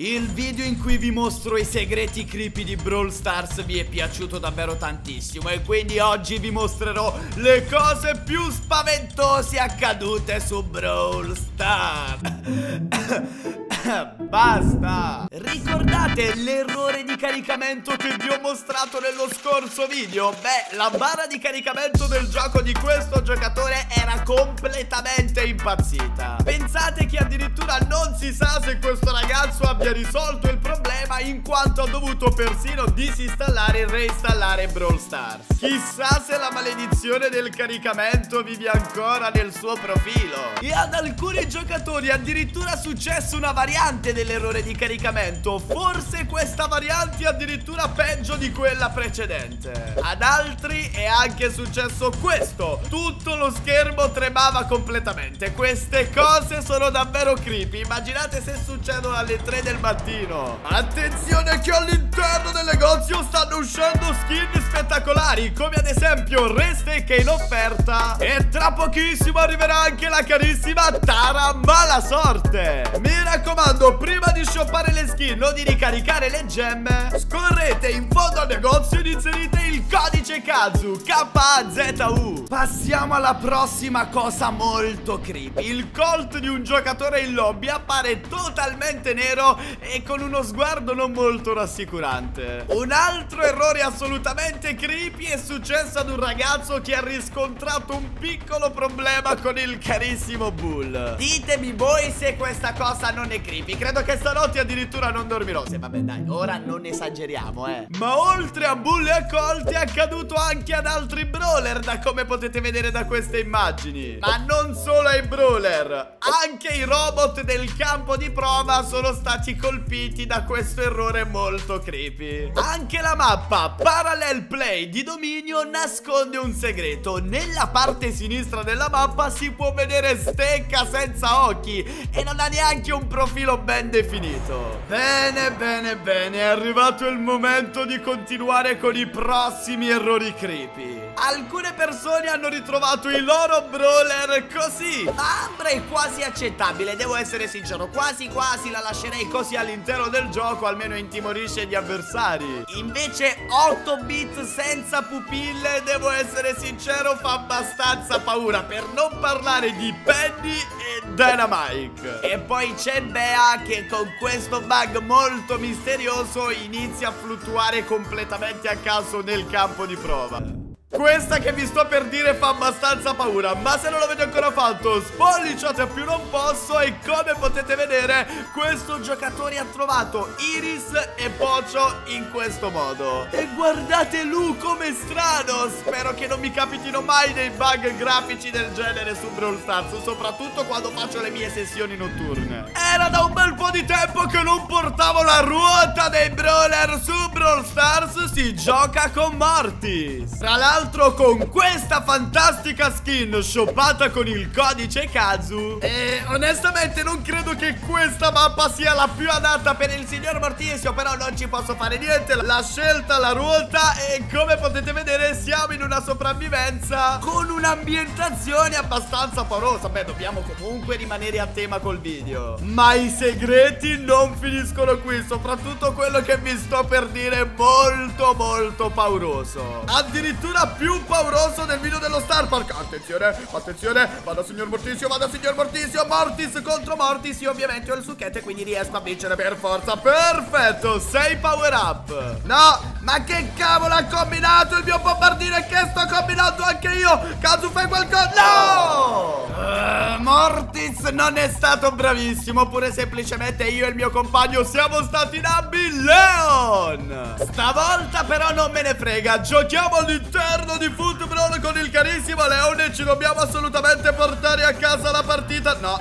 Il video in cui vi mostro i segreti creepy di Brawl Stars vi è piaciuto davvero tantissimo e quindi oggi vi mostrerò le cose più spaventose accadute su Brawl Stars. Basta! Ricordate l'errore di caricamento che vi ho mostrato nello scorso video? Beh, la barra di caricamento del gioco di questo giocatore era completamente impazzita. Pensate che addirittura non si sa se questo ragazzo abbia risolto il problema, in quanto ha dovuto persino disinstallare e reinstallare Brawl Stars. Chissà se la maledizione del caricamento vive ancora nel suo profilo. E ad alcuni giocatori è addirittura successo una variazione dell'errore di caricamento. Forse questa variante è addirittura peggio di quella precedente. Ad altri è anche successo questo: tutto lo schermo tremava completamente. Queste cose sono davvero creepy. Immaginate se succedono alle 3 del mattino. Attenzione che all'interno del negozio stanno uscendo skin spettacolari, come ad esempio Restecca in offerta, e tra pochissimo arriverà anche la carissima Tara Malasorte. Mi raccomando, prima di shoppare le skin o di ricaricare le gemme, scorrete in fondo al negozio ed inserite il codice KAZU, KAZU. Passiamo alla prossima cosa molto creepy. Il colt di un giocatore in lobby appare totalmente nero e con uno sguardo non molto rassicurante. Un altro errore assolutamente creepy è successo ad un ragazzo che ha riscontrato un piccolo problema con il carissimo Bull. Ditemi voi se questa cosa non è creepy. Credo che stanotte addirittura non dormirò. Se vabbè dai, ora non esageriamo, Ma oltre a Bull e Accolti è accaduto anche ad altri brawler, da come potete vedere da queste immagini. Ma non solo ai brawler, anche i robot del campo di prova sono stati colpiti da questo errore molto creepy. Anche la mappa Parallel Play di Dominio nasconde un segreto. Nella parte sinistra della mappa si può vedere Stecca senza occhi e non ha neanche un profilo ben definito. Bene, è arrivato il momento di continuare con i prossimi errori creepy. Alcune persone hanno ritrovato i loro brawler così. Ambra è quasi accettabile, devo essere sincero, quasi la lascerei così all'interno del gioco, almeno intimorisce gli avversari. Invece 8 bit senza pupille, devo essere sincero, fa abbastanza paura, per non parlare di Penny e Dynamite. E poi c'è Bea, che con questo bug molto misterioso inizia a fluttuare completamente a caso nel campo di prova. Questa che vi sto per dire fa abbastanza paura, ma se non l'avete ancora fatto spolliciate a più non posso, e come potete vedere questo giocatore ha trovato Iris e Pocho in questo modo. E guardate lui com'è strano. Spero che non mi capitino mai dei bug grafici del genere su Brawl Stars, soprattutto quando faccio le mie sessioni notturne. Era da un bel po' di tempo che non portavo la ruota dei brawler su Brawl Stars. Si gioca con Mortis, tra l'altro con questa fantastica skin shoppata con il codice KAZU. E onestamente non credo che questa mappa sia la più adatta per il signor Mortisio, però non ci posso fare niente. La scelta, la ruota, e come potete vedere siamo in una sopravvivenza con un'ambientazione abbastanza paurosa. Beh, dobbiamo comunque rimanere a tema col video, ma i segreti non finiscono qui. Soprattutto quello che vi sto per dire è molto pauroso, addirittura più pauroso del video dello Star Park. Attenzione, vada signor Mortisio, Mortis contro Mortis. Io ovviamente ho il succhetto e quindi riesco a vincere per forza. Perfetto, 6 power up. No, ma che cavolo ha combinato il mio bombardino, e che sto combinando anche io? KAZU, fai qualcosa. No! Mortis non è stato bravissimo, oppure semplicemente io e il mio compagno siamo stati dabbi Leon. Stavolta però non me ne frega, giochiamo all'interno di football con il carissimo Leon e ci dobbiamo assolutamente portare a casa la partita. No,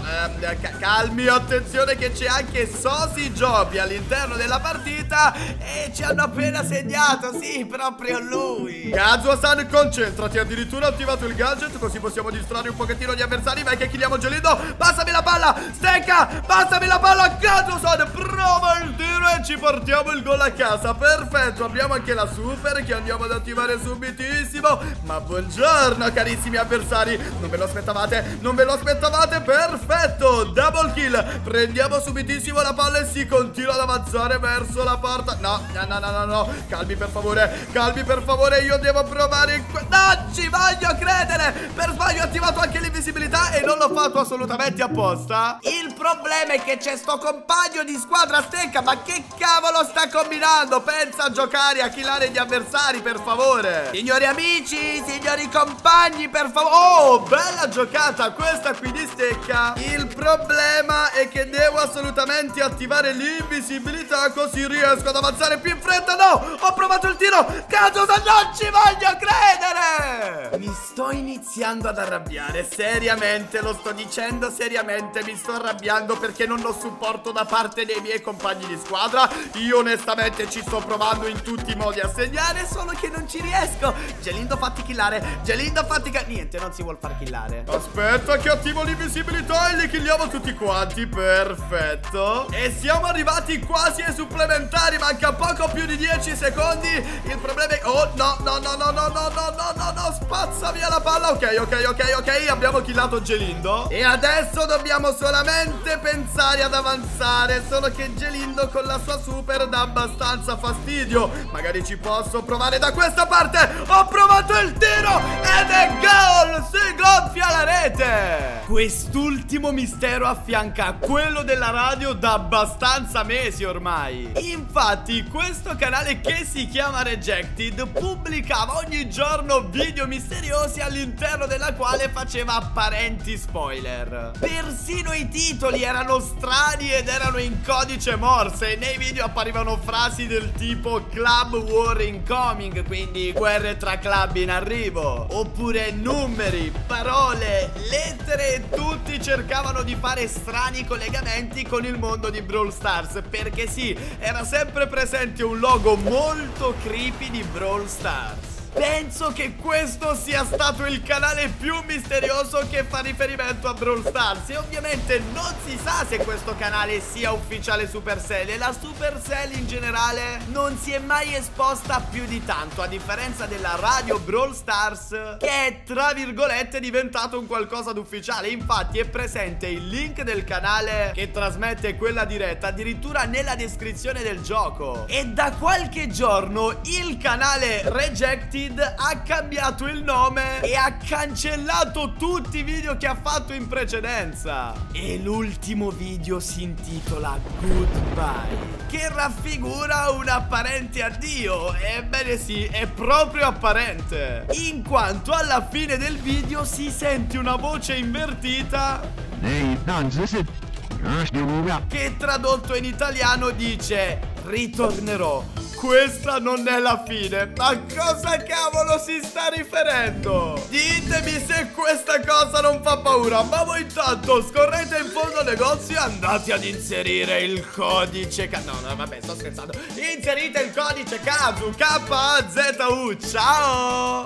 calmi, attenzione che c'è anche Sosi Giobi all'interno della partita e ci hanno appena segnato, sì, proprio lui. KAZU-san, concentrati, addirittura ho attivato il gadget così possiamo distrarre un pochettino gli avversari. Vai che chiediamo Gelindo, passami la palla, Stecca, passami la palla, KAZU-san, prova il tiro 1 e ci portiamo il gol a casa. Perfetto, abbiamo anche la super che andiamo ad attivare subitissimo. Ma buongiorno carissimi avversari, non ve lo aspettavate, non ve lo aspettavate. Perfetto, double kill. Prendiamo subitissimo la palla e si continua ad avanzare verso la porta. No, no, no, no, no, no. Calmi per favore, calmi per favore. Io devo provare. Non ci voglio credere. Per sbaglio ho attivato anche l'invisibilità e non l'ho fatto assolutamente apposta. Il problema è che c'è sto compagno di squadra Stecca. Ma che cavolo sta combinando? Pensa a giocare, a killare gli avversari, per favore. Signori amici, signori compagni, per favore. Oh, bella giocata questa qui di Stecca. Il problema è che devo assolutamente attivare l'invisibilità così riesco ad avanzare più in fretta. No, ho provato il tiro. Cazzo, non ci voglio credere. Mi sto iniziando ad arrabbiare, seriamente, lo sto dicendo seriamente. Mi sto arrabbiando perché non ho supporto da parte dei miei compagni di squadra. Io onestamente ci sto provando in tutti i modi a segnare, solo che non ci riesco. Gelindo fatti killare, Gelindo fatti killare. Niente, non si vuol far killare. Aspetta che attivo l'invisibilità e li killiamo tutti quanti, perfetto. E siamo arrivati quasi ai supplementari, manca poco più di 10 secondi. Il problema è... oh no, no, no, no, no, no, no, no, no, no, spazza via la palla. Ok, ok, ok, ok, abbiamo killato Gelindo. E adesso dobbiamo solamente pensare ad avanzare, solo che Gelindo con la sua super dà abbastanza fastidio. Magari ci posso provare da questa parte. Ho provato il tiro ed è gol! Si gonfia la rete! Quest'ultimo mistero affianca a quello della radio da abbastanza mesi ormai. Infatti questo canale che si chiama Rejected pubblicava ogni giorno video misteriosi all'interno della quale faceva apparenti spoiler. Persino i titoli erano strani ed erano in codice morse e nei video apparivano frasi del tipo Club War Incoming, quindi guerre tra club in arrivo, oppure numeri, parole, lettere, e tutti cercavano di fare strani collegamenti con il mondo di Brawl Stars, perché sì, era sempre presente un logo molto creepy di Brawl Stars. Penso che questo sia stato il canale più misterioso che fa riferimento a Brawl Stars. E ovviamente non si sa se questo canale sia ufficiale Supercell. E la Supercell in generale non si è mai esposta più di tanto, a differenza della radio Brawl Stars, che è tra virgolette diventato un qualcosa d'ufficiale. Infatti è presente il link del canale che trasmette quella diretta addirittura nella descrizione del gioco. E da qualche giorno il canale Rejected ha cambiato il nome e ha cancellato tutti i video che ha fatto in precedenza. E l'ultimo video si intitola Goodbye, che raffigura un apparente addio. Ebbene sì, è proprio apparente, in quanto alla fine del video si sente una voce invertita che tradotto in italiano dice ritornerò, questa non è la fine. Ma cosa cavolo si sta riferendo? Ditemi se questa cosa non fa paura. Ma voi intanto scorrete in fondo al negozio e andate ad inserire il codice no, no, vabbè, sto scherzando. Inserite il codice KAZU KAZU. Ciao.